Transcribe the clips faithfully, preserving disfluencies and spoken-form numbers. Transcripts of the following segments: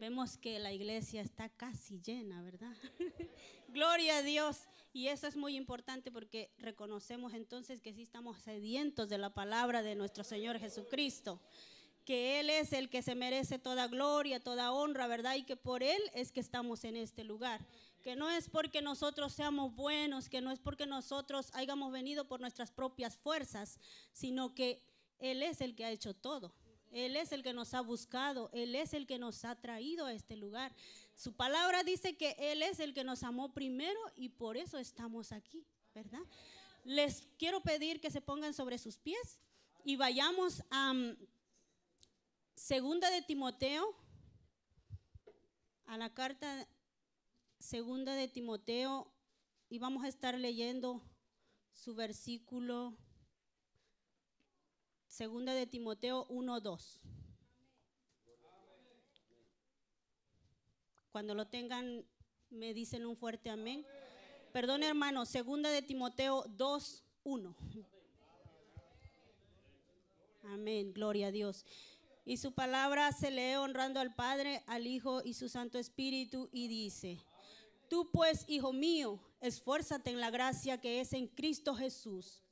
Vemos que la iglesia está casi llena, ¿verdad? Gloria a Dios. Y eso es muy importante porque reconocemos entonces que sí estamos sedientos de la palabra de nuestro Señor Jesucristo, que Él es el que se merece toda gloria, toda honra, ¿verdad? Y que por Él es que estamos en este lugar. Que no es porque nosotros seamos buenos, que no es porque nosotros hayamos venido por nuestras propias fuerzas, sino que Él es el que ha hecho todo. Él es el que nos ha buscado, Él es el que nos ha traído a este lugar. Su palabra dice que Él es el que nos amó primero y por eso estamos aquí, ¿verdad? Les quiero pedir que se pongan sobre sus pies y vayamos a um, Segunda de Timoteo, a la carta Segunda de Timoteo, y vamos a estar leyendo su versículo. Segunda de Timoteo uno dos. Cuando lo tengan, me dicen un fuerte amén. Perdón, hermano, Segunda de Timoteo dos uno. Amén, gloria a Dios. Y su palabra se lee honrando al Padre, al Hijo y su Santo Espíritu, y dice: Tú pues, hijo mío, esfuérzate en la gracia que es en Cristo Jesús.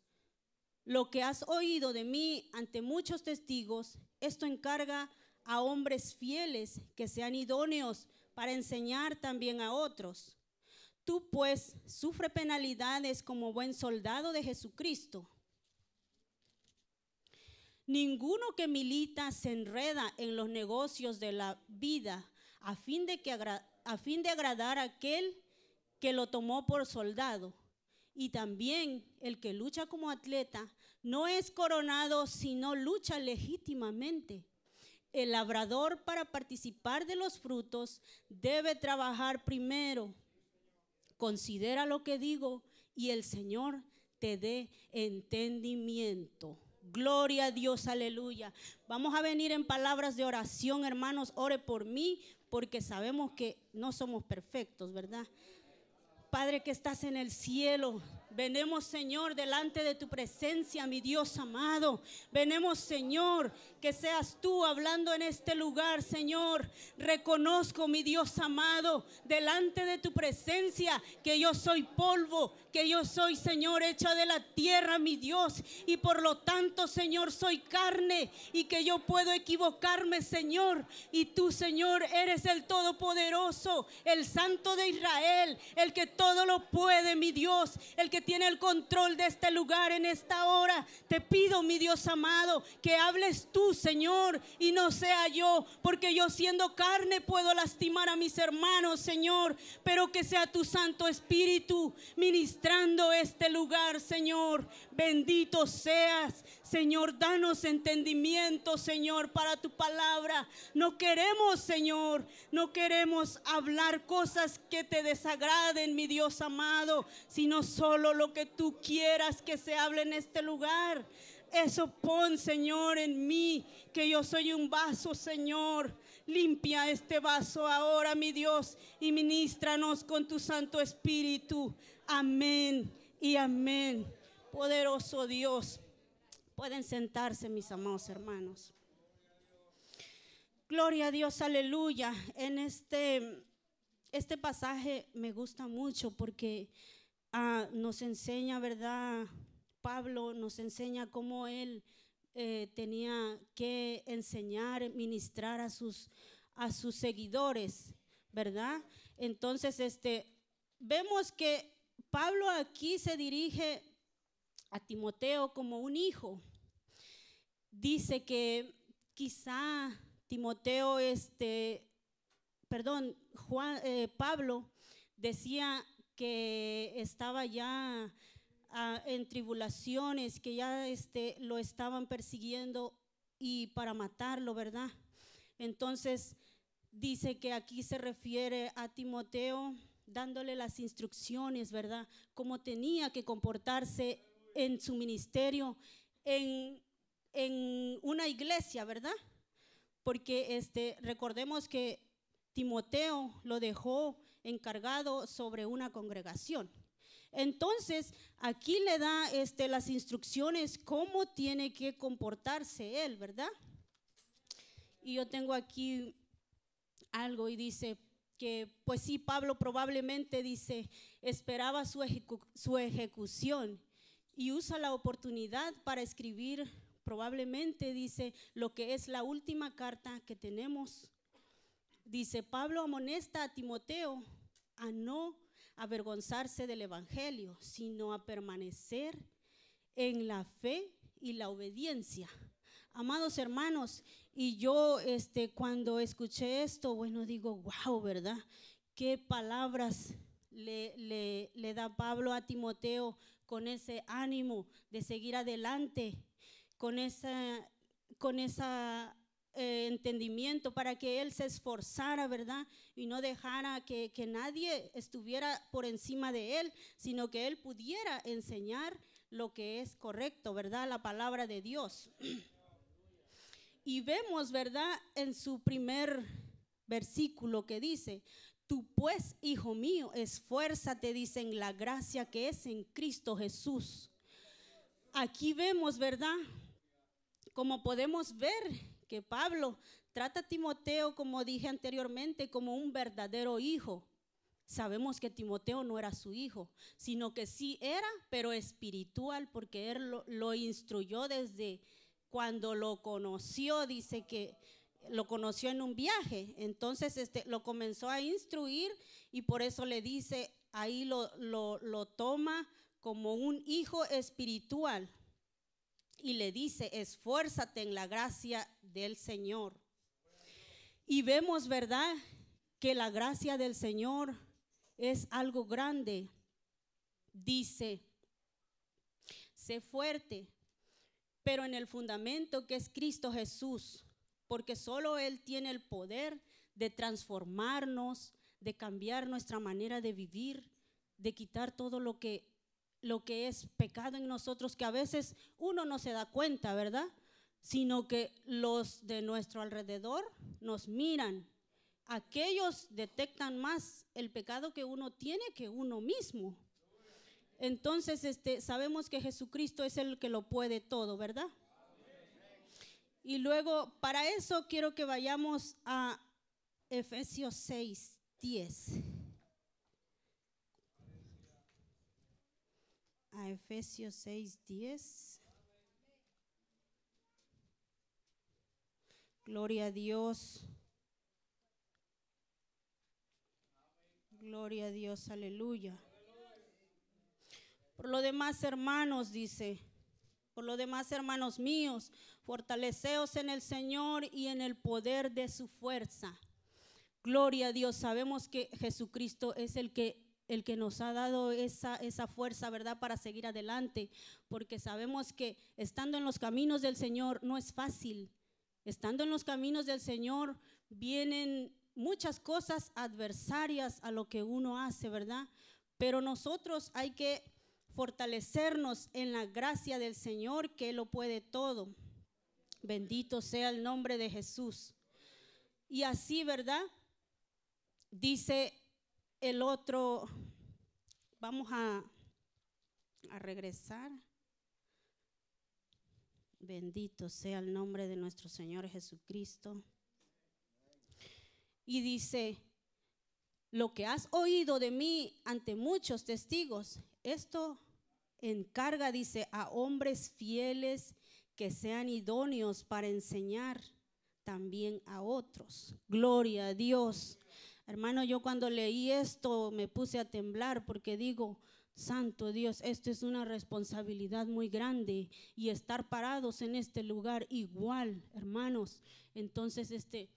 Lo que has oído de mí ante muchos testigos, esto encarga a hombres fieles que sean idóneos para enseñar también a otros. Tú pues sufre penalidades como buen soldado de Jesucristo. Ninguno que milita se enreda en los negocios de la vida a fin de, que agra- a fin de agradar a aquel que lo tomó por soldado. Y también el que lucha como atleta no es coronado, sino lucha legítimamente. El labrador, para participar de los frutos, debe trabajar primero. Considera lo que digo y el Señor te dé entendimiento. Gloria a Dios, aleluya. Vamos a venir en palabras de oración, hermanos. Ore por mí, porque sabemos que no somos perfectos, ¿verdad? Padre que estás en el cielo, venemos, Señor, delante de tu presencia, mi Dios amado. Venemos, Señor, que seas tú hablando en este lugar, Señor. Reconozco, mi Dios amado, delante de tu presencia, que yo soy polvo, que yo soy, Señor, hecha de la tierra, mi Dios. Y por lo tanto, Señor, soy carne y que yo puedo equivocarme, Señor. Y tú, Señor, eres el Todopoderoso, el Santo de Israel, el que todo lo puede, mi Dios, el que tiene el control de este lugar en esta hora. Te pido, mi Dios amado, que hables tú, Señor, y no sea yo, porque yo siendo carne puedo lastimar a mis hermanos, Señor, pero que sea tu Santo Espíritu ministrando este lugar, Señor. Bendito seas, Señor. Danos entendimiento, Señor, para tu palabra. No queremos, Señor, no queremos hablar cosas que te desagraden, mi Dios amado, sino solo lo que tú quieras que se hable en este lugar. Eso pon, Señor, en mí, que yo soy un vaso, Señor. Limpia este vaso ahora, mi Dios, y ministranos con tu Santo Espíritu. Amén y amén. Poderoso Dios. Pueden sentarse, mis amados hermanos. Gloria a Dios, aleluya. En este, este pasaje me gusta mucho porque Ah, nos enseña, ¿verdad? Pablo nos enseña cómo él eh, tenía que enseñar, ministrar a sus, a sus seguidores, ¿verdad? Entonces, este, vemos que Pablo aquí se dirige a Timoteo como un hijo. Dice que quizá Timoteo, este, perdón, Juan, eh, Pablo decía que estaba ya ah, en tribulaciones, que ya este, lo estaban persiguiendo y para matarlo, ¿verdad? Entonces dice que aquí se refiere a Timoteo dándole las instrucciones, ¿verdad? Cómo tenía que comportarse en su ministerio, en, en una iglesia, ¿verdad? Porque este, recordemos que Timoteo lo dejó encargado sobre una congregación. Entonces aquí le da este, las instrucciones cómo tiene que comportarse él, ¿verdad? Y yo tengo aquí algo y dice que, pues sí, Pablo probablemente dice, esperaba su, ejecu su ejecución y usa la oportunidad para escribir, probablemente dice, lo que es la última carta que tenemos. Dice, Pablo amonesta a Timoteo a no avergonzarse del evangelio, sino a permanecer en la fe y la obediencia. Amados hermanos, y yo este, cuando escuché esto, bueno, digo, wow, ¿verdad? ¿Qué palabras le, le, le da Pablo a Timoteo con ese ánimo de seguir adelante, con esa, con esa eh, entendimiento para que él se esforzara, ¿verdad? Y no dejara que, que nadie estuviera por encima de él, sino que él pudiera enseñar lo que es correcto, ¿verdad? La palabra de Dios. Y vemos, ¿verdad?, en su primer versículo que dice, tú pues, hijo mío, esfuérzate, dice, en la gracia que es en Cristo Jesús. Aquí vemos, ¿verdad?, como podemos ver que Pablo trata a Timoteo, como dije anteriormente, como un verdadero hijo. Sabemos que Timoteo no era su hijo, sino que sí era, pero espiritual, porque él lo, lo instruyó desde cuando lo conoció, dice que lo conoció en un viaje, entonces este, lo comenzó a instruir y por eso le dice, ahí lo, lo, lo toma como un hijo espiritual y le dice, esfuérzate en la gracia del Señor. Y vemos, ¿verdad?, que la gracia del Señor es algo grande. Dice, sé fuerte, pero en el fundamento que es Cristo Jesús, porque solo Él tiene el poder de transformarnos, de cambiar nuestra manera de vivir, de quitar todo lo que, lo que es pecado en nosotros, que a veces uno no se da cuenta, ¿verdad? Sino que los de nuestro alrededor nos miran. Aquellos detectan más el pecado que uno tiene que uno mismo. Entonces, este, sabemos que Jesucristo es el que lo puede todo, ¿verdad? Y luego, para eso quiero que vayamos a Efesios seis, diez. A Efesios seis, diez. Gloria a Dios. Gloria a Dios, aleluya. Por lo demás, hermanos, dice, por lo demás, hermanos míos, fortaleceos en el Señor y en el poder de su fuerza. Gloria a Dios, sabemos que Jesucristo es el que, el que nos ha dado esa, esa fuerza, ¿verdad?, para seguir adelante, porque sabemos que estando en los caminos del Señor no es fácil. Estando en los caminos del Señor vienen muchas cosas adversarias a lo que uno hace, ¿verdad? Pero nosotros hay que fortalecernos en la gracia del Señor, que lo puede todo. Bendito sea el nombre de Jesús. Y así, ¿verdad?, dice el otro, vamos a, a regresar. Bendito sea el nombre de nuestro Señor Jesucristo. Y dice, lo que has oído de mí ante muchos testigos, esto encarga, dice, a hombres fieles que sean idóneos para enseñar también a otros. Gloria a Dios. Hermano, yo cuando leí esto me puse a temblar porque digo, santo Dios, esto es una responsabilidad muy grande y estar parados en este lugar igual, hermanos. Entonces, este,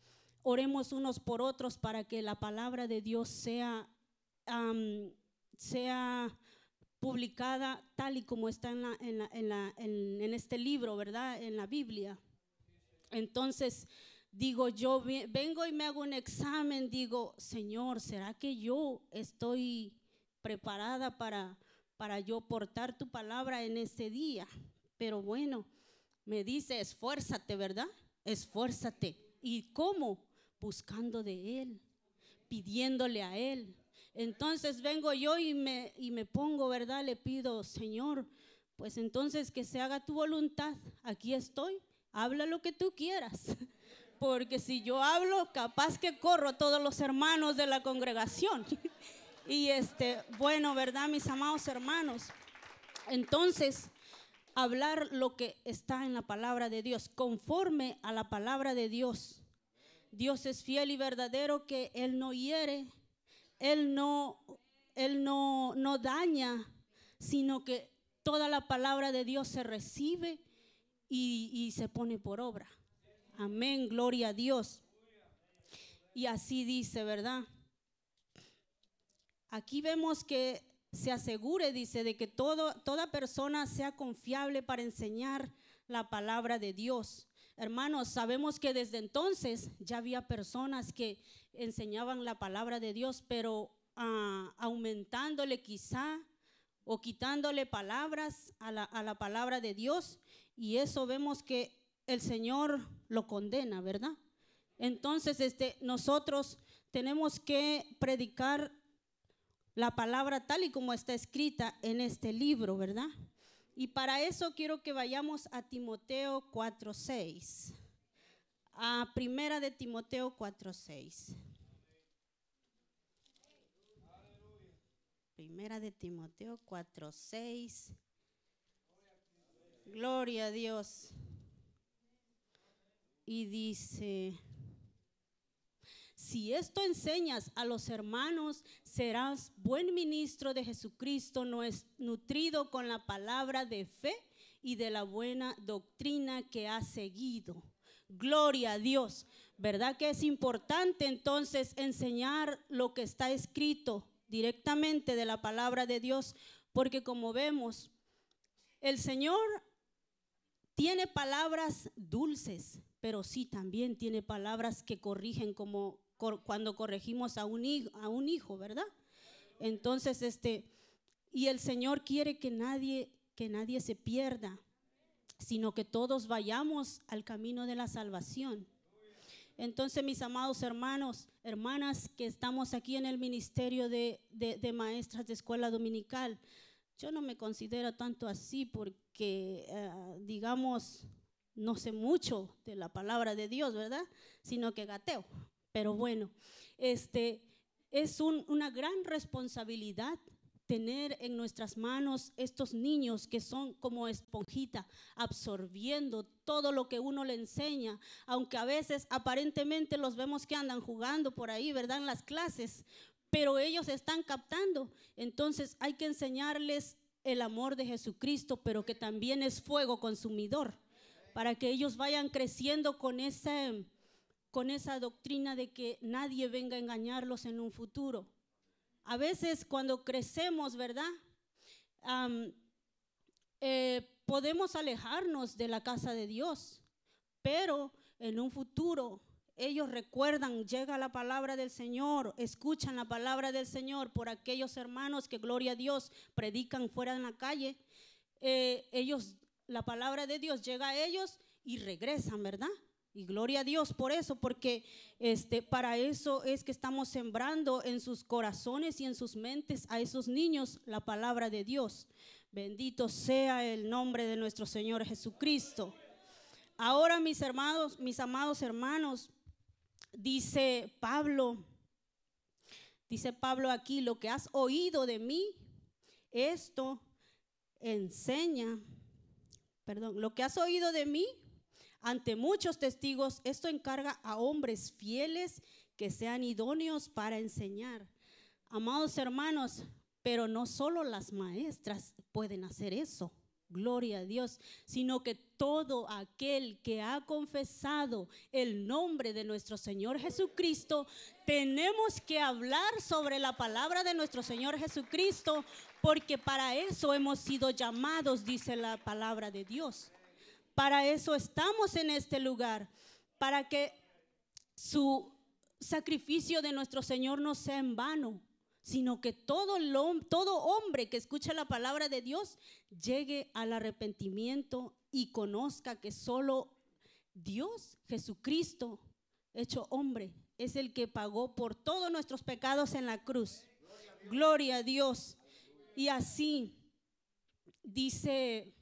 oremos unos por otros para que la palabra de Dios sea, um, sea publicada tal y como está en, la, en, la, en, la, en, en este libro, ¿verdad?, en la Biblia. Entonces, digo, yo vengo y me hago un examen, digo, Señor, ¿será que yo estoy preparada para, para yo portar tu palabra en ese día? Pero bueno, me dice, esfuérzate, ¿verdad? Esfuérzate. ¿Y cómo? Buscando de Él, pidiéndole a Él. Entonces vengo yo y me, y me pongo, ¿verdad? Le pido, Señor, pues entonces que se haga tu voluntad. Aquí estoy, habla lo que tú quieras. porque si yo hablo, capaz que corro a todos los hermanos de la congregación. Y este, bueno, ¿verdad, mis amados hermanos? Entonces, hablar lo que está en la palabra de Dios, conforme a la palabra de Dios. Dios es fiel y verdadero, que Él no hiere, Él no, Él no, no daña, sino que toda la palabra de Dios se recibe y, y se pone por obra. Amén, gloria a Dios. Y así dice, ¿verdad? Aquí vemos que se asegure, dice, de que todo, toda persona sea confiable para enseñar la palabra de Dios. Hermanos, sabemos que desde entonces ya había personas que enseñaban la palabra de Dios, pero uh, aumentándole quizá o quitándole palabras a la, a la palabra de Dios, y eso vemos que el Señor lo condena, ¿verdad? Entonces este, nosotros tenemos que predicar la palabra tal y como está escrita en este libro, ¿verdad? Y para eso quiero que vayamos a Timoteo cuatro seis, a primera de Timoteo cuatro seis. Primera de Timoteo cuatro seis. Gloria a Dios. Y dice: si esto enseñas a los hermanos, serás buen ministro de Jesucristo, nutrido con la palabra de fe y de la buena doctrina que has seguido. Gloria a Dios. ¿Verdad que es importante entonces enseñar lo que está escrito directamente de la palabra de Dios? Porque como vemos, el Señor tiene palabras dulces, pero sí también tiene palabras que corrigen, como cuando corregimos a un hijo, a un hijo, ¿verdad? Entonces, este, y el Señor quiere que nadie, que nadie se pierda, sino que todos vayamos al camino de la salvación. Entonces, mis amados hermanos, hermanas, que estamos aquí en el ministerio de, de, de maestras de escuela dominical, yo no me considero tanto así porque, eh, digamos, no sé mucho de la palabra de Dios, ¿verdad? Sino que gateo. Pero bueno, este, es un, una gran responsabilidad tener en nuestras manos estos niños que son como esponjita, absorbiendo todo lo que uno le enseña, aunque a veces aparentemente los vemos que andan jugando por ahí, ¿verdad? En las clases, pero ellos están captando. Entonces hay que enseñarles el amor de Jesucristo, pero que también es fuego consumidor, para que ellos vayan creciendo con esa, con esa doctrina de que nadie venga a engañarlos en un futuro. A veces cuando crecemos, ¿verdad? Um, eh, podemos alejarnos de la casa de Dios, pero en un futuro ellos recuerdan, llega la palabra del Señor, escuchan la palabra del Señor por aquellos hermanos que, gloria a Dios, predican fuera en la calle. Eh, ellos La palabra de Dios llega a ellos y regresan, ¿verdad? Y gloria a Dios por eso, porque este, para eso es que estamos sembrando en sus corazones y en sus mentes a esos niños la palabra de Dios. Bendito sea el nombre de nuestro Señor Jesucristo. Ahora, mis hermanos, mis amados hermanos, dice Pablo, dice Pablo aquí, lo que has oído de mí, esto enseña. Perdón, lo que has oído de mí ante muchos testigos, esto encarga a hombres fieles que sean idóneos para enseñar. Amados hermanos, pero no solo las maestras pueden hacer eso, gloria a Dios, sino que todo aquel que ha confesado el nombre de nuestro Señor Jesucristo, tenemos que hablar sobre la palabra de nuestro Señor Jesucristo, porque para eso hemos sido llamados, dice la palabra de Dios. Para eso estamos en este lugar, para que su sacrificio de nuestro Señor no sea en vano, sino que todo, todo hombre que escuche la palabra de Dios llegue al arrepentimiento y conozca que solo Dios, Jesucristo, hecho hombre, es el que pagó por todos nuestros pecados en la cruz. Gloria a Dios. Y así dice,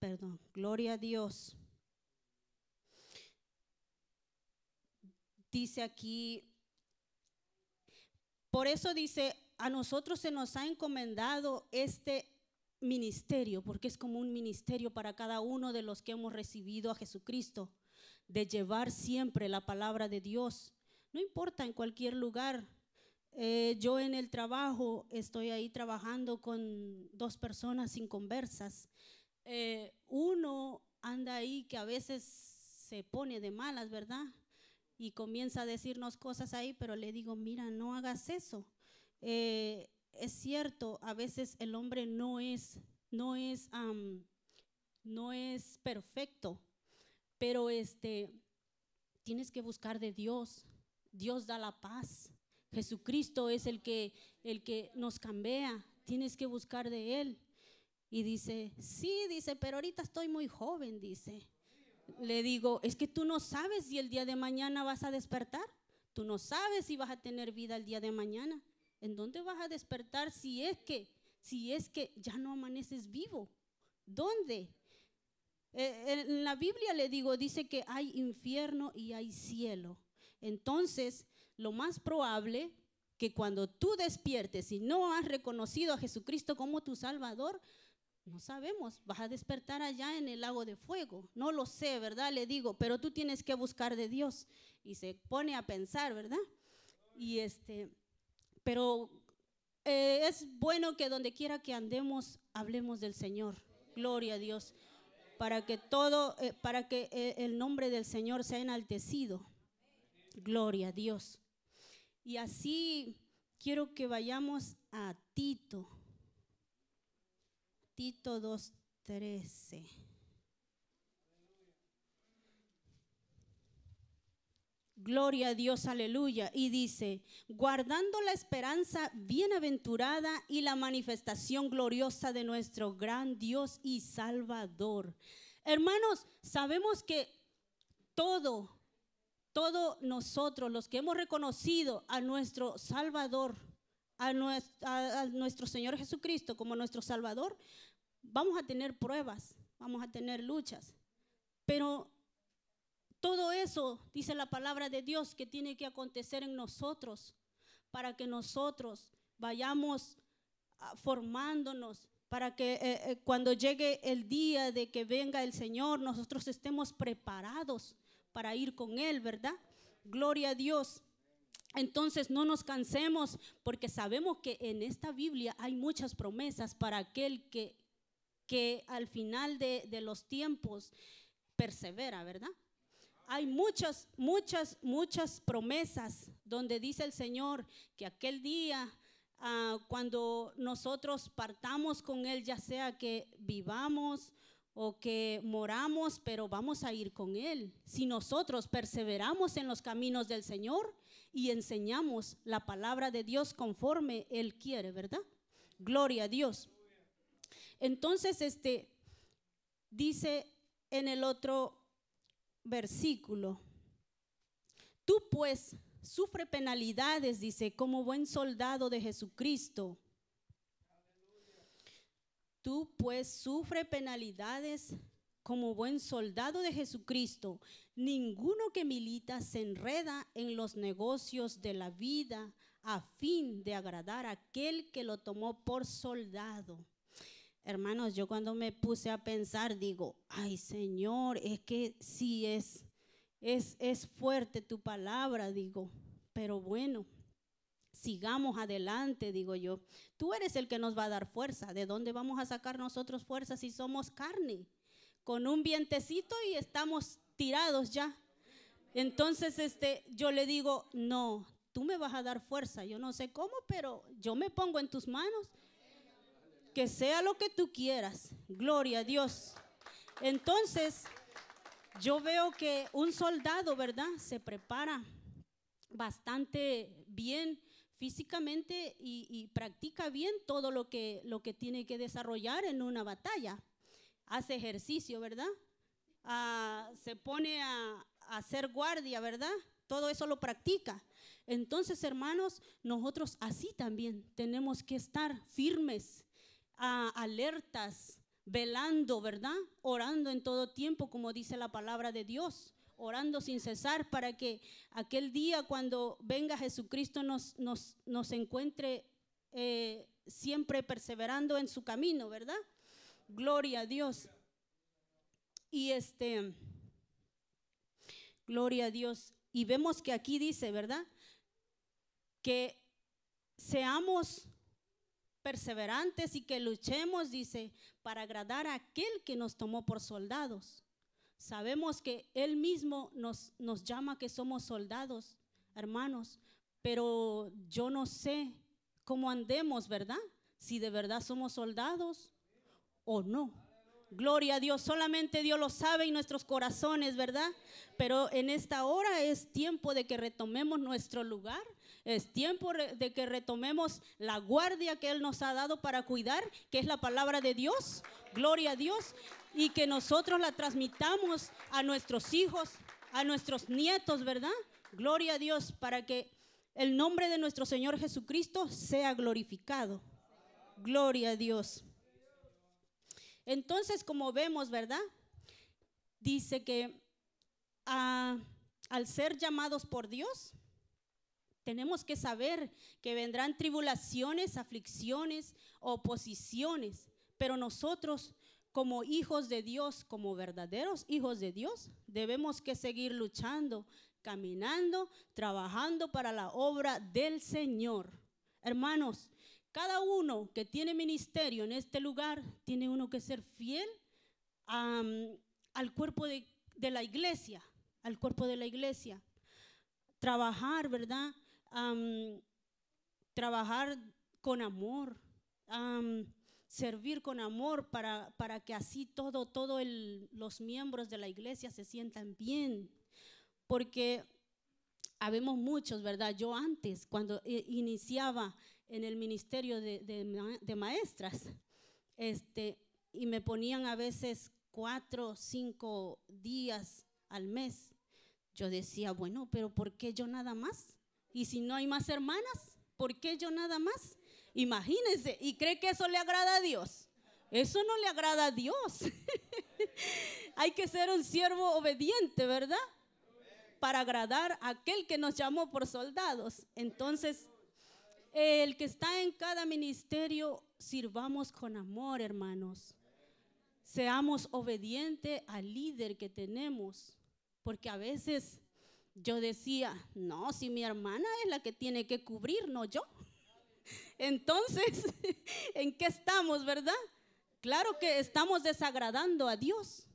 perdón, gloria a Dios. dice aquí, por eso dice, a nosotros se nos ha encomendado este ministerio, porque es como un ministerio para cada uno de los que hemos recibido a Jesucristo, de llevar siempre la palabra de Dios, no importa en cualquier lugar. Eh, yo en el trabajo estoy ahí trabajando con dos personas inconversas. Eh, uno anda ahí que a veces se pone de malas, ¿verdad? Y comienza a decirnos cosas ahí, pero le digo, mira, no hagas eso. Eh, es cierto, a veces el hombre no es, no es, um, no es perfecto, pero este, tienes que buscar de Dios. Dios da la paz. Jesucristo es el que, el que nos cambia, tienes que buscar de Él. Y dice, sí, dice, pero ahorita estoy muy joven, dice. Le digo, es que tú no sabes si el día de mañana vas a despertar, tú no sabes si vas a tener vida el día de mañana. ¿En dónde vas a despertar si es que, si es que ya no amaneces vivo? ¿Dónde? Eh, en la Biblia, le digo, dice que hay infierno y hay cielo. Entonces, lo más probable que cuando tú despiertes y no has reconocido a Jesucristo como tu Salvador, no sabemos, vas a despertar allá en el lago de fuego. No lo sé, ¿verdad? Le digo, pero tú tienes que buscar de Dios. Y se pone a pensar, ¿verdad? Y este, pero eh, es bueno que donde quiera que andemos, hablemos del Señor. Gloria a Dios. Para que todo, eh, para que eh, el nombre del Señor sea enaltecido. Gloria a Dios. Y así quiero que vayamos a Tito, Tito dos trece. Gloria a Dios, aleluya. Y dice, guardando la esperanza bienaventurada y la manifestación gloriosa de nuestro gran Dios y Salvador. Hermanos, sabemos que todo, todos nosotros, los que hemos reconocido a nuestro Salvador, a nuestro, a, a nuestro Señor Jesucristo como nuestro Salvador, vamos a tener pruebas, vamos a tener luchas. Pero todo eso, dice la palabra de Dios, que tiene que acontecer en nosotros para que nosotros vayamos formándonos, para que eh, eh, cuando llegue el día de que venga el Señor, nosotros estemos preparados para ir con Él, ¿verdad? Gloria a Dios. Entonces no nos cansemos, porque sabemos que en esta Biblia hay muchas promesas para aquel que, que al final de, de los tiempos persevera, ¿verdad? Hay muchas, muchas, muchas promesas donde dice el Señor que aquel día, ah, cuando nosotros partamos con Él, ya sea que vivamos o que moramos, pero vamos a ir con Él. Si nosotros perseveramos en los caminos del Señor y enseñamos la palabra de Dios conforme Él quiere, ¿verdad? Gloria a Dios. Entonces, este, dice en el otro versículo, tú pues sufre penalidades, dice, como buen soldado de Jesucristo. Tú pues sufre penalidades como buen soldado de Jesucristo. Ninguno que milita se enreda en los negocios de la vida a fin de agradar a aquel que lo tomó por soldado. Hermanos, yo cuando me puse a pensar, digo, ay Señor, es que sí es, es, es fuerte tu palabra, digo, pero bueno. Sigamos adelante, digo yo. Tú eres el que nos va a dar fuerza. ¿De dónde vamos a sacar nosotros fuerza si somos carne? Con un vientecito y estamos tirados ya. Entonces este, yo le digo, no, tú me vas a dar fuerza. Yo no sé cómo, pero yo me pongo en tus manos. Que sea lo que tú quieras. Gloria a Dios. Entonces yo veo que un soldado, ¿verdad? Se prepara bastante bien físicamente y, y practica bien todo lo que, lo que tiene que desarrollar en una batalla. Hace ejercicio, ¿verdad? Ah, se pone a, a hacer guardia, ¿verdad? Todo eso lo practica. Entonces, hermanos, nosotros así también tenemos que estar firmes, ah, alertas, velando, ¿verdad? Orando en todo tiempo, como dice la palabra de Dios. orando sin cesar para que aquel día cuando venga Jesucristo nos, nos, nos encuentre eh, siempre perseverando en su camino, ¿verdad? Gloria a Dios. Y este, gloria a Dios. Y vemos que aquí dice, ¿verdad? Que seamos perseverantes y que luchemos, dice, para agradar a aquel que nos tomó por soldados. Sabemos que Él mismo nos, nos llama que somos soldados, hermanos, pero yo no sé cómo andemos, ¿verdad? Si de verdad somos soldados o no. Gloria a Dios, solamente Dios lo sabe en nuestros corazones, ¿verdad? Pero en esta hora es tiempo de que retomemos nuestro lugar. Es tiempo de que retomemos la guardia que Él nos ha dado para cuidar, que es la palabra de Dios, gloria a Dios, y que nosotros la transmitamos a nuestros hijos, a nuestros nietos, ¿verdad? Gloria a Dios, para que el nombre de nuestro Señor Jesucristo sea glorificado. Gloria a Dios. Entonces, como vemos, ¿verdad? Dice que ah, al ser llamados por Dios, tenemos que saber que vendrán tribulaciones, aflicciones, oposiciones, pero nosotros como hijos de Dios, como verdaderos hijos de Dios, debemos que seguir luchando, caminando, trabajando para la obra del Señor. Hermanos, cada uno que tiene ministerio en este lugar, tiene uno que ser fiel a, al cuerpo de, de la iglesia, al cuerpo de la iglesia. Trabajar, ¿verdad? Um, trabajar con amor, um, servir con amor para, para que así todo, todo el, los miembros de la iglesia se sientan bien, porque habemos muchos, ¿verdad? Yo antes, cuando iniciaba en el ministerio de, de, de maestras, este, y me ponían a veces cuatro, cinco días al mes, yo decía, bueno, pero ¿por qué yo nada más? Y si no hay más hermanas, ¿por qué yo nada más? Imagínense, ¿y cree que eso le agrada a Dios? Eso no le agrada a Dios. Hay que ser un siervo obediente, ¿verdad? Para agradar a aquel que nos llamó por soldados. Entonces, el que está en cada ministerio, sirvamos con amor, hermanos. Seamos obedientes al líder que tenemos, porque a veces yo decía, no, si mi hermana es la que tiene que cubrir, no yo. Entonces, ¿en qué estamos, verdad? Claro que estamos desagradando a Dios.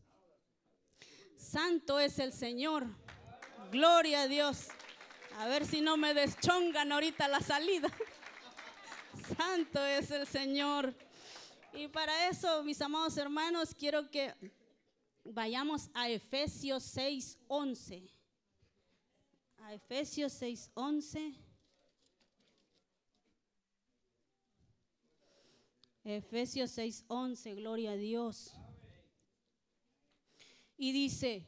Santo es el Señor. Gloria a Dios. A ver si no me deschongan ahorita la salida. Santo es el Señor. Y para eso, mis amados hermanos, quiero que vayamos a Efesios seis once. A Efesios seis once. Efesios seis once, gloria a Dios. Y dice,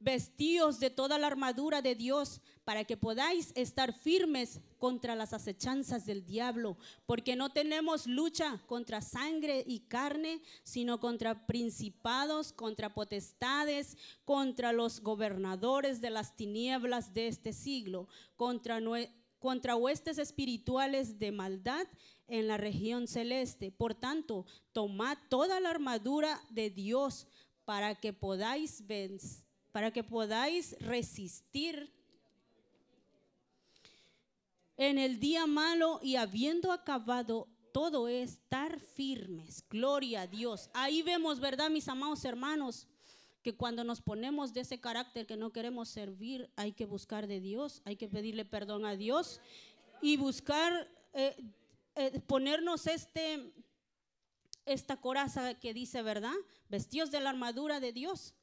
vestíos de toda la armadura de Dios para que podáis estar firmes contra las acechanzas del diablo, porque no tenemos lucha contra sangre y carne, sino contra principados, contra potestades, contra los gobernadores de las tinieblas de este siglo, contra, contra huestes espirituales de maldad en la región celeste. Por tanto, tomad toda la armadura de Dios para que podáis vencer, para que podáis resistir en el día malo, y habiendo acabado todo, estar firmes. Gloria a Dios. Ahí vemos, ¿verdad, mis amados hermanos? Que cuando nos ponemos de ese carácter que no queremos servir, hay que buscar de Dios, hay que pedirle perdón a Dios y buscar, eh, eh, ponernos este, esta coraza que dice, ¿verdad? Vestidos de la armadura de Dios.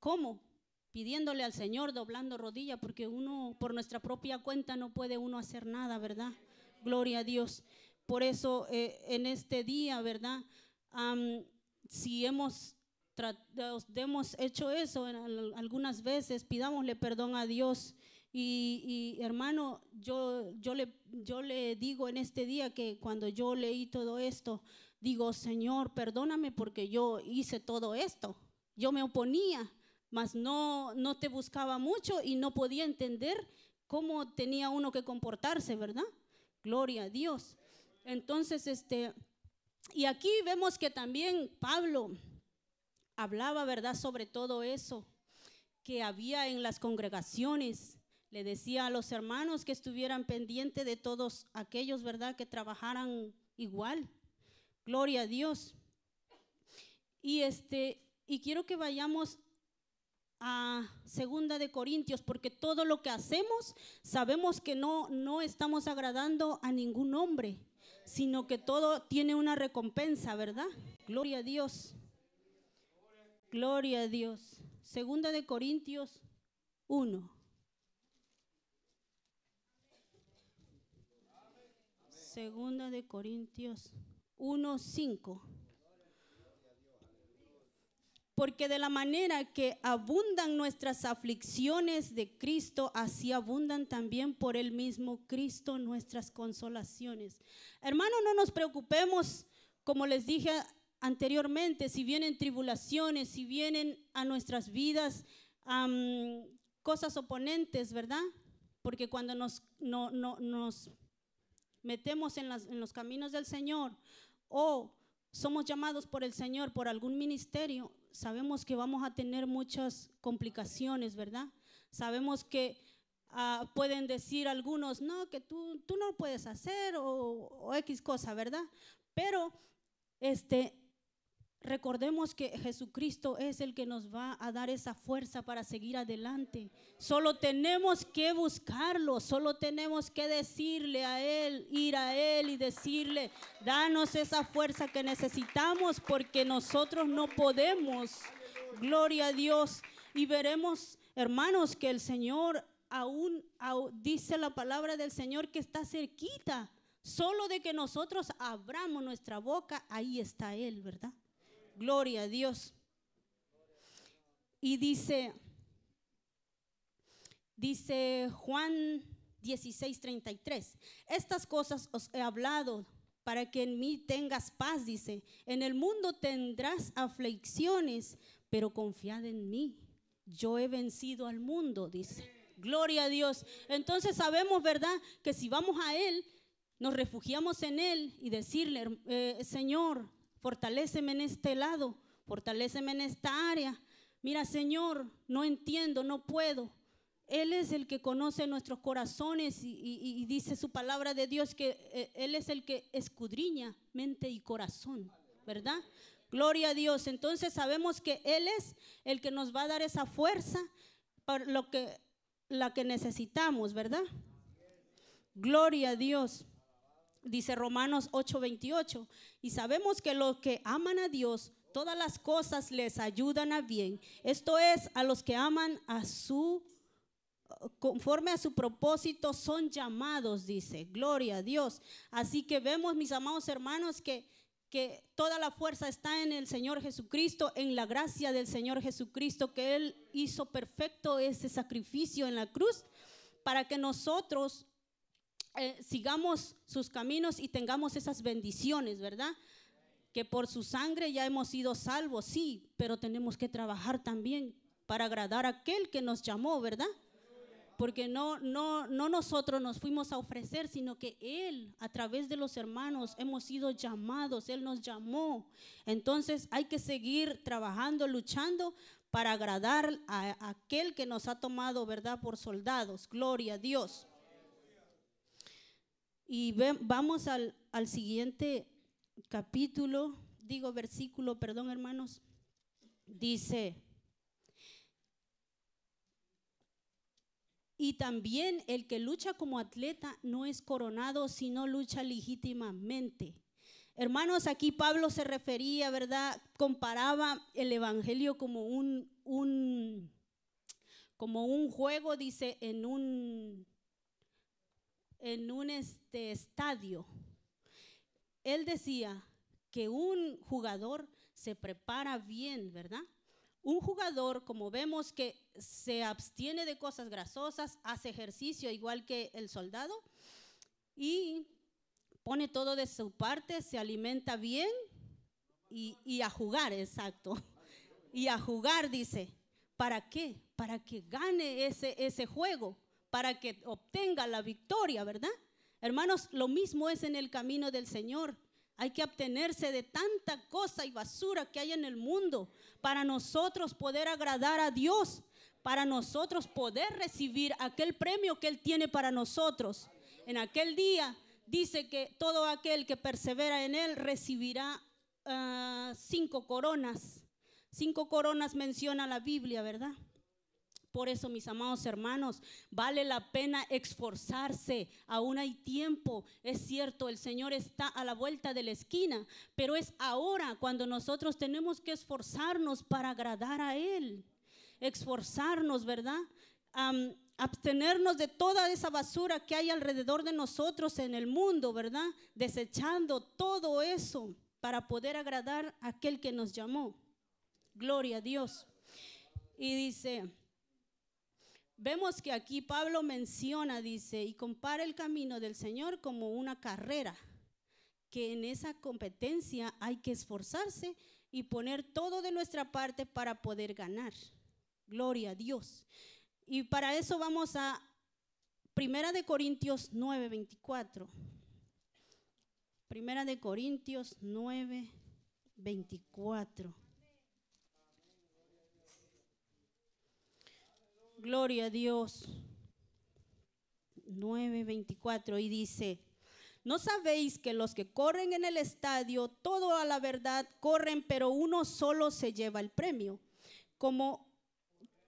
¿Cómo? Pidiéndole al Señor, doblando rodilla, porque uno por nuestra propia cuenta no puede uno hacer nada, ¿verdad? Gloria a Dios. Por eso eh, en este día, ¿verdad? Um, si hemos, hemos hecho eso en, en, algunas veces, pidámosle perdón a Dios. Y, y hermano, yo, yo, le, yo le digo en este día que cuando yo leí todo esto, digo, Señor, perdóname porque yo hice todo esto. Yo me oponía mas no, no te buscaba mucho y no podía entender cómo tenía uno que comportarse, ¿verdad? Gloria a Dios. Entonces, este, y aquí vemos que también Pablo hablaba, ¿verdad?, sobre todo eso que había en las congregaciones. Le decía a los hermanos que estuvieran pendientes de todos aquellos, ¿verdad?, que trabajaran igual. Gloria a Dios. Y, este, y quiero que vayamos a Segunda de Corintios, porque todo lo que hacemos sabemos que no, no estamos agradando a ningún hombre, sino que todo tiene una recompensa, ¿verdad? Gloria a Dios. Gloria a Dios. Segunda de Corintios uno. Segunda de Corintios uno, cinco. Porque de la manera que abundan nuestras aflicciones de Cristo, así abundan también por el mismo Cristo nuestras consolaciones. Hermano, no nos preocupemos, como les dije anteriormente, si vienen tribulaciones, si vienen a nuestras vidas um, cosas oponentes, ¿verdad? Porque cuando nos, no, no, nos metemos en, las, en los caminos del Señor o somos llamados por el Señor por algún ministerio, sabemos que vamos a tener muchas complicaciones, ¿verdad? Sabemos que uh, pueden decir algunos, no, que tú, tú no puedes hacer o, o X cosa, ¿verdad? Pero este, recordemos que Jesucristo es el que nos va a dar esa fuerza para seguir adelante. Solo tenemos que buscarlo, solo tenemos que decirle a Él, ir a Él y decirle, danos esa fuerza que necesitamos porque nosotros no podemos. Gloria a Dios. Y veremos, hermanos, que el Señor aún, aún dice la palabra del Señor que está cerquita. Solo de que nosotros abramos nuestra boca, ahí está Él, ¿verdad? Gloria a Dios. Y dice, dice Juan dieciséis, treinta y tres, estas cosas os he hablado para que en mí tengas paz, dice, en el mundo tendrás aflicciones, pero confiad en mí, yo he vencido al mundo, dice. Gloria a Dios. Entonces sabemos, ¿verdad?, que si vamos a Él, nos refugiamos en Él y decirle, eh, Señor, fortaléceme en este lado, fortaléceme en esta área. Mira, Señor, no entiendo, no puedo. Él es el que conoce nuestros corazones y, y, y dice su palabra de Dios que eh, Él es el que escudriña mente y corazón, ¿verdad? Gloria a Dios. Entonces sabemos que Él es el que nos va a dar esa fuerza para lo que, la que necesitamos, ¿verdad? Gloria a Dios. Dice Romanos ocho, veintiocho, y sabemos que los que aman a Dios, todas las cosas les ayudan a bien. Esto es, a los que aman a su, conforme a su propósito, son llamados, dice. Gloria a Dios. Así que vemos, mis amados hermanos, que, que toda la fuerza está en el Señor Jesucristo, en la gracia del Señor Jesucristo, que Él hizo perfecto ese sacrificio en la cruz, para que nosotros Eh, sigamos sus caminos y tengamos esas bendiciones, ¿verdad? Que por su sangre ya hemos sido salvos, sí, pero tenemos que trabajar también para agradar a aquel que nos llamó, ¿verdad? Porque no, no, no nosotros nos fuimos a ofrecer, sino que Él, a través de los hermanos, hemos sido llamados, Él nos llamó. Entonces hay que seguir trabajando, luchando para agradar a, a aquel que nos ha tomado, ¿verdad?, por soldados. Gloria a Dios. Y ve, vamos al, al siguiente capítulo, digo versículo, perdón hermanos, dice, y también el que lucha como atleta no es coronado, sino lucha legítimamente. Hermanos, aquí Pablo se refería, ¿verdad?, comparaba el evangelio como un, un, como un juego, dice, en un... en un este estadio. Él decía que un jugador se prepara bien, ¿verdad? Un jugador, como vemos, que se abstiene de cosas grasosas, hace ejercicio igual que el soldado y pone todo de su parte, se alimenta bien y, y a jugar, exacto. Y a jugar, dice, ¿Para qué? Para que gane ese, ese juego, para que obtenga la victoria, ¿verdad? Hermanos, lo mismo es en el camino del Señor. Hay que abstenerse de tanta cosa y basura que hay en el mundo para nosotros poder agradar a Dios, para nosotros poder recibir aquel premio que Él tiene para nosotros. En aquel día dice que todo aquel que persevera en Él recibirá uh, cinco coronas. Cinco coronas menciona la Biblia, ¿verdad? Por eso, mis amados hermanos, vale la pena esforzarse, aún hay tiempo. Es cierto, el Señor está a la vuelta de la esquina, pero es ahora cuando nosotros tenemos que esforzarnos para agradar a Él. Esforzarnos, ¿verdad? Um, abstenernos de toda esa basura que hay alrededor de nosotros en el mundo, ¿verdad? Desechando todo eso para poder agradar a aquel que nos llamó. Gloria a Dios. Y dice... Vemos que aquí Pablo menciona, dice, y compara el camino del Señor como una carrera, que en esa competencia hay que esforzarse y poner todo de nuestra parte para poder ganar. Gloria a Dios. Y para eso vamos a primera de Corintios nueve veinticuatro. primera de Corintios nueve veinticuatro. Gloria a Dios. nueve veinticuatro y dice: ¿No sabéis que los que corren en el estadio, todo a la verdad corren, pero uno solo se lleva el premio? Como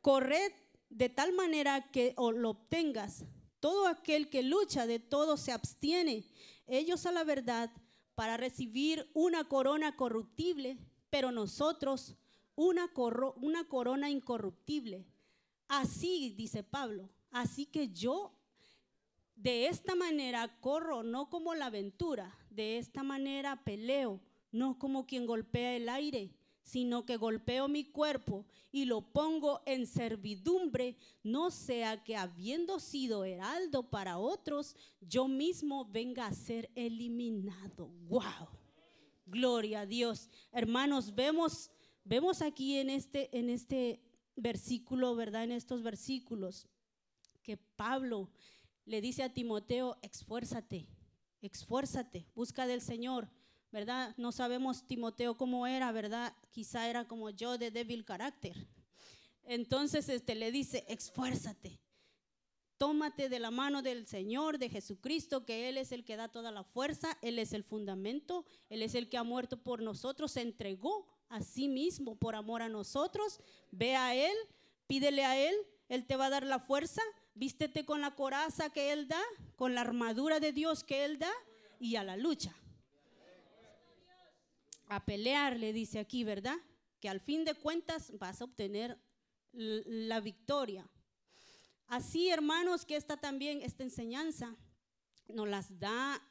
corred de tal manera que lo obtengas. Todo aquel que lucha, de todo se abstiene. Ellos a la verdad, para recibir una corona corruptible, pero nosotros una, corro- una corona incorruptible. Así, dice Pablo, así que yo de esta manera corro, no como la aventura, de esta manera peleo, no como quien golpea el aire, sino que golpeo mi cuerpo y lo pongo en servidumbre, no sea que habiendo sido heraldo para otros, yo mismo venga a ser eliminado. ¡Wow! Gloria a Dios. Hermanos, vemos, vemos aquí en este... En este versículo, ¿verdad? En estos versículos que Pablo le dice a Timoteo: esfuérzate, esfuérzate, busca del Señor, ¿verdad? No sabemos Timoteo cómo era, ¿verdad? Quizá era como yo, de débil carácter. Entonces este, le dice: esfuérzate, tómate de la mano del Señor, de Jesucristo, que Él es el que da toda la fuerza, Él es el fundamento, Él es el que ha muerto por nosotros, se entregó a sí mismo por amor a nosotros. Ve a Él, pídele a Él, Él te va a dar la fuerza, vístete con la coraza que Él da, con la armadura de Dios que Él da, y a la lucha, a pelear, le dice aquí, ¿verdad? Que al fin de cuentas vas a obtener la victoria. Así, hermanos, que esta también, esta enseñanza nos las da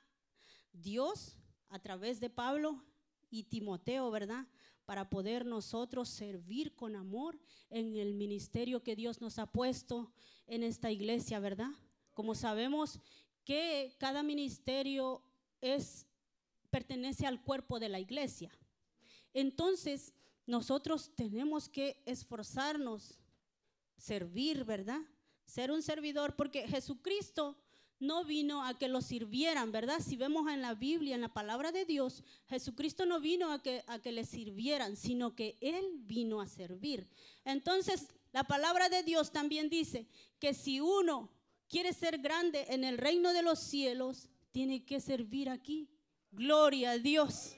Dios a través de Pablo y Timoteo, ¿verdad? Para poder nosotros servir con amor en el ministerio que Dios nos ha puesto en esta iglesia, ¿verdad? Como sabemos que cada ministerio es, pertenece al cuerpo de la iglesia. Entonces, nosotros tenemos que esforzarnos, servir, ¿verdad? Ser un servidor, porque Jesucristo no vino a que lo sirvieran, ¿verdad? Si vemos en la Biblia, en la palabra de Dios, Jesucristo no vino a que, a que le sirvieran, sino que Él vino a servir. Entonces, la palabra de Dios también dice que si uno quiere ser grande en el reino de los cielos, tiene que servir aquí. Gloria a Dios.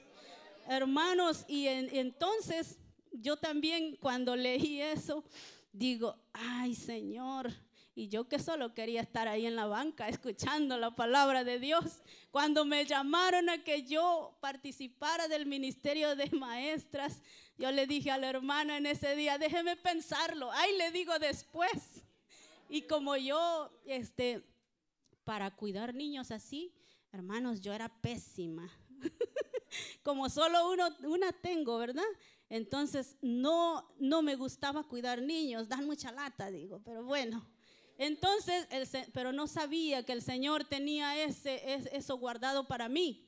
Hermanos, y en, entonces yo también, cuando leí eso, digo: ay, Señor. Y yo, que solo quería estar ahí en la banca escuchando la palabra de Dios, cuando me llamaron a que yo participara del ministerio de maestras, yo le dije a la hermana en ese día: déjeme pensarlo, ahí le digo después. Y como yo, este, para cuidar niños así, hermanos, yo era pésima. Como solo uno, una tengo, ¿verdad? Entonces no, no me gustaba cuidar niños, dan mucha lata, digo, pero bueno. Entonces, el, pero no sabía que el Señor tenía ese, ese, eso guardado para mí.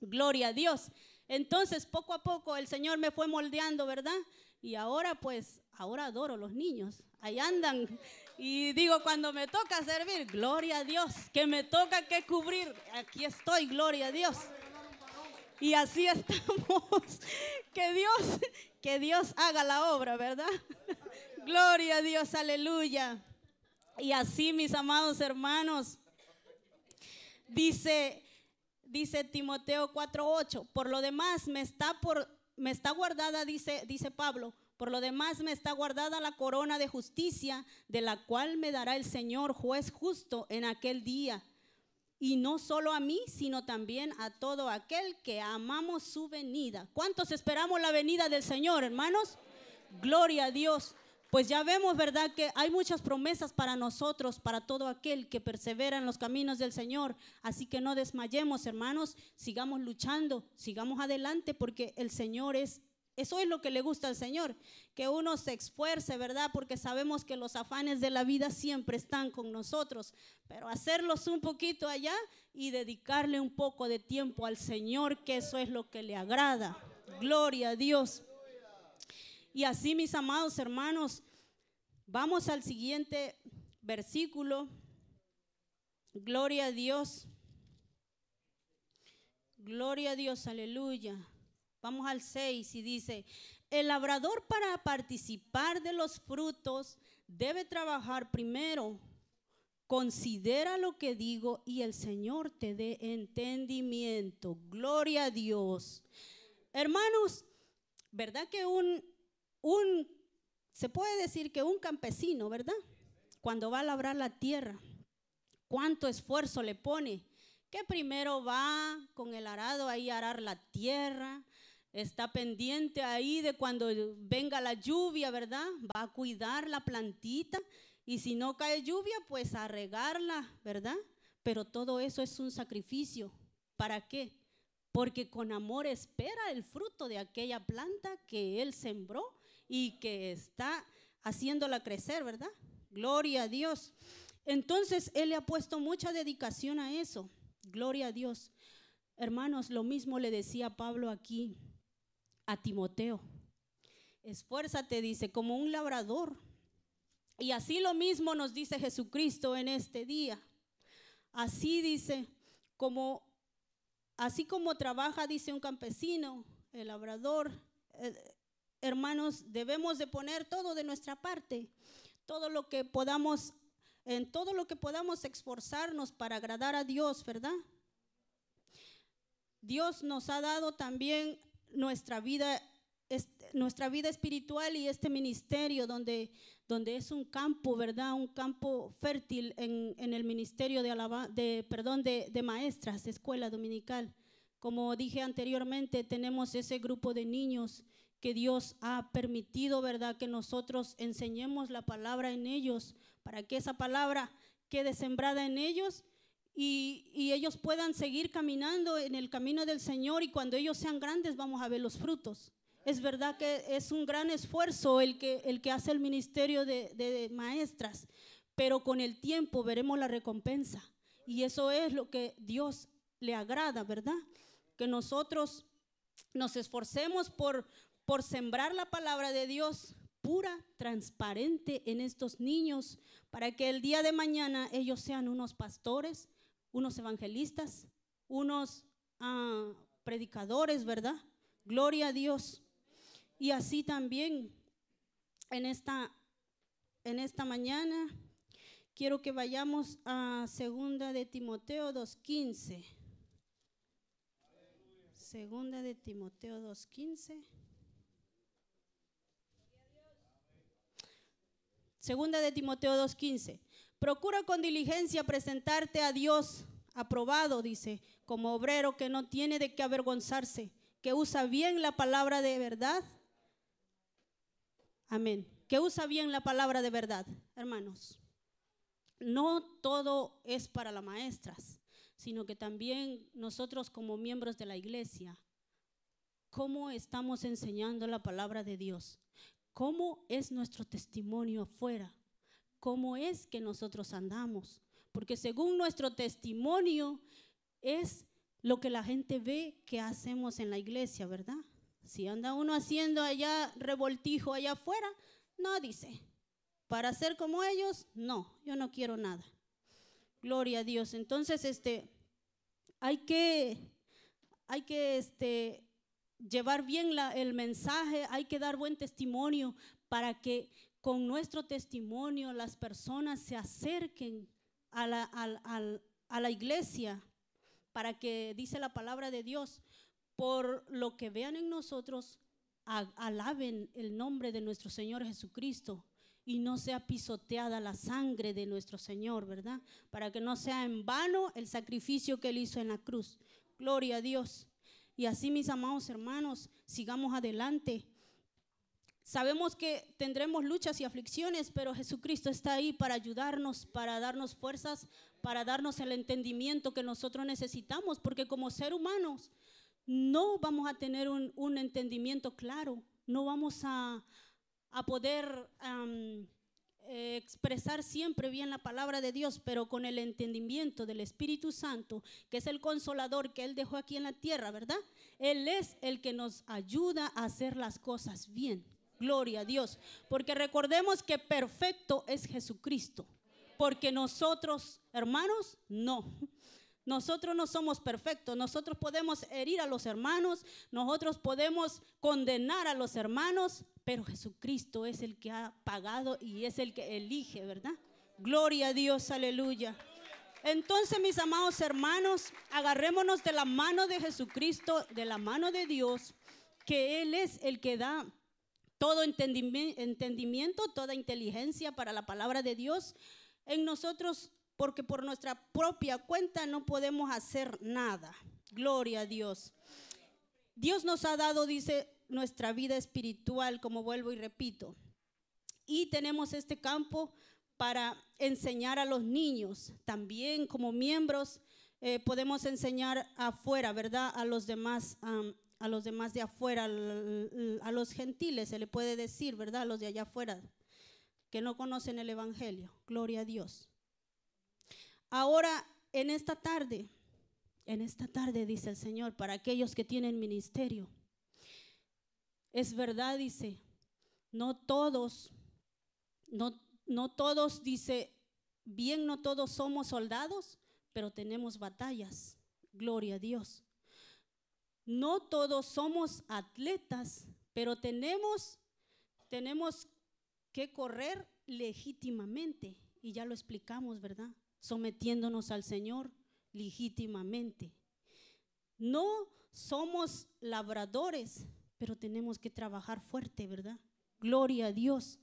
Gloria a Dios. Entonces, poco a poco el Señor me fue moldeando, ¿verdad? Y ahora pues ahora adoro a los niños, ahí andan, y digo, cuando me toca servir, gloria a Dios, que me toca que cubrir, aquí estoy, gloria a Dios. Y así estamos, que Dios, que Dios haga la obra, ¿verdad? Gloria a Dios, aleluya. Y así, mis amados hermanos, dice, dice Timoteo cuatro ocho, por lo demás me está, por, me está guardada, dice, dice Pablo, por lo demás me está guardada la corona de justicia, de la cual me dará el Señor juez justo en aquel día. Y no solo a mí, sino también a todo aquel que amamos su venida. ¿Cuántos esperamos la venida del Señor, hermanos? Gloria a Dios. Pues ya vemos, ¿verdad?, que hay muchas promesas para nosotros, para todo aquel que persevera en los caminos del Señor. Así que no desmayemos, hermanos, sigamos luchando, sigamos adelante, porque el Señor es, eso es lo que le gusta al Señor, que uno se esfuerce, ¿verdad?, porque sabemos que los afanes de la vida siempre están con nosotros, pero hacerlos un poquito allá y dedicarle un poco de tiempo al Señor, que eso es lo que le agrada. Gloria a Dios. Y así, mis amados hermanos, vamos al siguiente versículo. Gloria a Dios. Gloria a Dios, aleluya. Vamos al seis y dice, el labrador para participar de los frutos debe trabajar primero. Considera lo que digo y el Señor te dé entendimiento. Gloria a Dios. Hermanos, ¿verdad que un... Un, se puede decir que un campesino, ¿verdad?, cuando va a labrar la tierra, ¿cuánto esfuerzo le pone? Que primero va con el arado ahí a arar la tierra, está pendiente ahí de cuando venga la lluvia, ¿verdad? Va a cuidar la plantita y si no cae lluvia, pues a regarla, ¿verdad? Pero todo eso es un sacrificio. ¿Para qué? Porque con amor espera el fruto de aquella planta que él sembró y que está haciéndola crecer, ¿verdad? Gloria a Dios. Entonces, él le ha puesto mucha dedicación a eso. Gloria a Dios. Hermanos, lo mismo le decía Pablo aquí a Timoteo. Esfuérzate, dice, como un labrador. Y así lo mismo nos dice Jesucristo en este día. Así dice, como, así como trabaja, dice, un campesino, el labrador, el, hermanos, debemos de poner todo de nuestra parte, todo lo que podamos, en todo lo que podamos esforzarnos para agradar a Dios, ¿verdad? Dios nos ha dado también nuestra vida, este, nuestra vida espiritual y este ministerio donde, donde es un campo, ¿verdad? Un campo fértil en, en el ministerio de, alaba, de, perdón, de, de maestras, de escuela dominical. Como dije anteriormente, tenemos ese grupo de niños que Dios ha permitido, ¿verdad?, que nosotros enseñemos la palabra en ellos, para que esa palabra quede sembrada en ellos y, y ellos puedan seguir caminando en el camino del Señor, y cuando ellos sean grandes vamos a ver los frutos. Es verdad que es un gran esfuerzo el que, el que hace el ministerio de, de maestras, pero con el tiempo veremos la recompensa, y eso es lo que Dios le agrada, ¿verdad?, que nosotros nos esforcemos por... por sembrar la palabra de Dios pura, transparente en estos niños, para que el día de mañana ellos sean unos pastores, unos evangelistas, unos uh, predicadores, ¿verdad? Gloria a Dios. Y así también en esta, en esta mañana quiero que vayamos a segunda de Timoteo dos quince. Segunda de Timoteo dos quince. Segunda de Timoteo dos quince. Procura con diligencia presentarte a Dios aprobado, dice, como obrero que no tiene de qué avergonzarse, que usa bien la palabra de verdad. Amén. Que usa bien la palabra de verdad, hermanos. No todo es para las maestras, sino que también nosotros como miembros de la iglesia, ¿cómo estamos enseñando la palabra de Dios? ¿Cómo es nuestro testimonio afuera? ¿Cómo es que nosotros andamos? Porque según nuestro testimonio es lo que la gente ve que hacemos en la iglesia, ¿verdad? Si anda uno haciendo allá revoltijo allá afuera, No, dice, para ser como ellos, no, yo no quiero nada. Gloria a Dios. Entonces, este, hay que, hay que este, llevar bien la, el mensaje, hay que dar buen testimonio para que con nuestro testimonio las personas se acerquen a la, a, a, a la iglesia, para que, dice la palabra de Dios, por lo que vean en nosotros, a, alaben el nombre de nuestro Señor Jesucristo y no sea pisoteada la sangre de nuestro Señor, ¿verdad? Para que no sea en vano el sacrificio que Él hizo en la cruz. Gloria a Dios. Y así, mis amados hermanos, sigamos adelante. Sabemos que tendremos luchas y aflicciones, pero Jesucristo está ahí para ayudarnos, para darnos fuerzas, para darnos el entendimiento que nosotros necesitamos, porque como seres humanos no vamos a tener un, un entendimiento claro, no vamos a... a poder um, eh, expresar siempre bien la palabra de Dios, pero con el entendimiento del Espíritu Santo, que es el consolador que Él dejó aquí en la tierra, ¿verdad? Él es el que nos ayuda a hacer las cosas bien. Gloria a Dios, porque recordemos que perfecto es Jesucristo, porque nosotros, hermanos, no. Nosotros no somos perfectos, nosotros podemos herir a los hermanos, nosotros podemos condenar a los hermanos, pero Jesucristo es el que ha pagado y es el que elige, ¿verdad? Gloria a Dios, aleluya. Entonces, mis amados hermanos, agarrémonos de la mano de Jesucristo, de la mano de Dios, que Él es el que da todo entendimiento, toda inteligencia para la palabra de Dios en nosotros, porque por nuestra propia cuenta no podemos hacer nada. Gloria a Dios. Dios nos ha dado, dice, nuestra vida espiritual, como vuelvo y repito. Y tenemos este campo para enseñar a los niños. También como miembros eh, podemos enseñar afuera, ¿verdad? A los demás, um, a los demás de afuera, a los gentiles, se le puede decir, ¿verdad? A los de allá afuera, que no conocen el Evangelio. Gloria a Dios. Ahora, en esta tarde, en esta tarde, dice el Señor, para aquellos que tienen ministerio, es verdad, dice, no todos, no, no todos, dice, bien, no todos somos soldados, pero tenemos batallas, gloria a Dios. No todos somos atletas, pero tenemos, tenemos que correr legítimamente, y ya lo explicamos, ¿verdad? Sometiéndonos al Señor legítimamente. No somos labradores, pero tenemos que trabajar fuerte, ¿verdad? Gloria a Dios.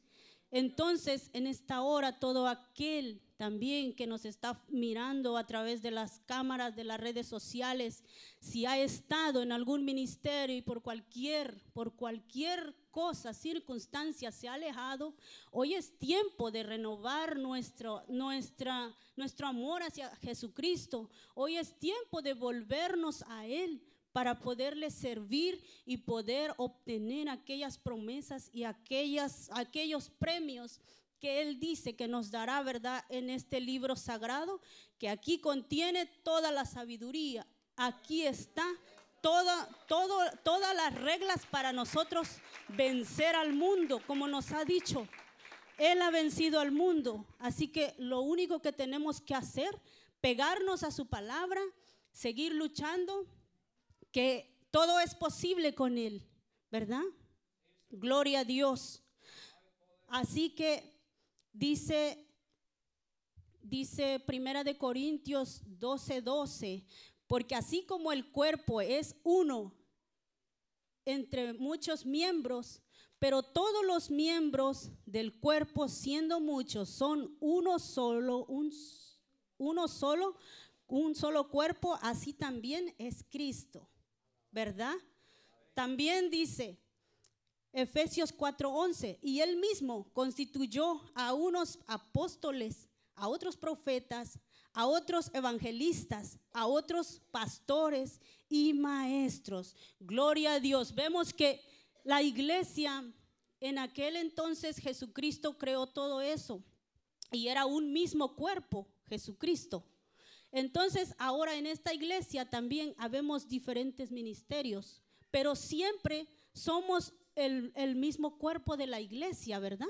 Entonces, en esta hora, todo aquel también que nos está mirando a través de las cámaras, de las redes sociales, si ha estado en algún ministerio y por cualquier, por cualquier cosa, circunstancia se ha alejado, hoy es tiempo de renovar nuestro, nuestra, nuestro amor hacia Jesucristo. Hoy es tiempo de volvernos a Él, para poderle servir y poder obtener aquellas promesas y aquellas, aquellos premios que Él dice que nos dará, ¿verdad? En este libro sagrado, que aquí contiene toda la sabiduría. Aquí está toda, todo, todas las reglas para nosotros vencer al mundo, como nos ha dicho. Él ha vencido al mundo, así que lo único que tenemos que hacer, pegarnos a su palabra, seguir luchando, que todo es posible con Él, ¿verdad? Gloria a Dios. Así que dice, dice Primera de Corintios doce doce, porque así como el cuerpo es uno entre muchos miembros, pero todos los miembros del cuerpo, siendo muchos, son uno solo, un, uno solo, un solo cuerpo, así también es Cristo, ¿verdad? También dice Efesios cuatro once, y Él mismo constituyó a unos apóstoles, a otros profetas, a otros evangelistas, a otros pastores y maestros. Gloria a Dios. Vemos que la iglesia, en aquel entonces Jesucristo creó todo eso y era un mismo cuerpo, Jesucristo. Entonces, ahora en esta iglesia también habemos diferentes ministerios, pero siempre somos el, el mismo cuerpo de la iglesia, ¿verdad?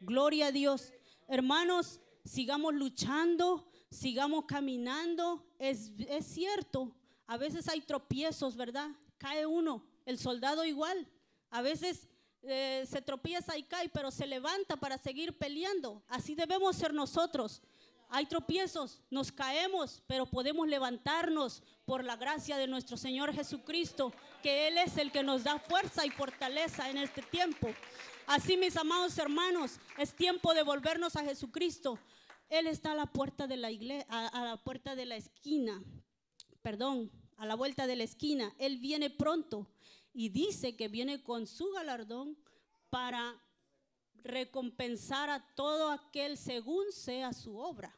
Gloria a Dios. Hermanos, sigamos luchando, sigamos caminando. Es, es cierto, a veces hay tropiezos, ¿verdad? Cae uno, el soldado igual. A veces eh, se tropieza y cae, pero se levanta para seguir peleando. Así debemos ser nosotros. Hay tropiezos, nos caemos, pero podemos levantarnos por la gracia de nuestro Señor Jesucristo, que Él es el que nos da fuerza y fortaleza en este tiempo. Así, mis amados hermanos, es tiempo de volvernos a Jesucristo. Él está a la puerta de la iglesia, a, a la puerta de la esquina, perdón, a la vuelta de la esquina. Él viene pronto y dice que viene con su galardón para recompensar a todo aquel según sea su obra.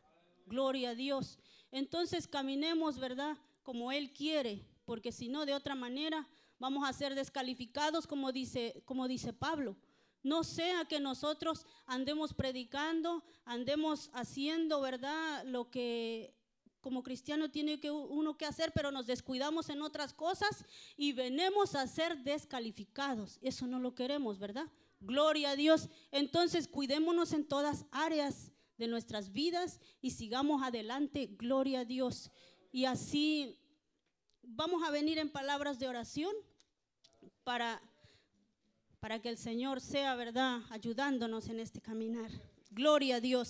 Gloria a Dios. Entonces caminemos, ¿verdad?, como Él quiere, porque si no, de otra manera vamos a ser descalificados, como dice, como dice Pablo. No sea que nosotros andemos predicando, andemos haciendo, ¿verdad?, lo que como cristiano tiene que uno que hacer, pero nos descuidamos en otras cosas y venimos a ser descalificados. Eso no lo queremos, ¿verdad? Gloria a Dios. Entonces cuidémonos en todas áreas de nuestras vidas y sigamos adelante. Gloria a Dios. Y así vamos a venir en palabras de oración para, para que el Señor sea, ¿verdad?, ayudándonos en este caminar. Gloria a Dios.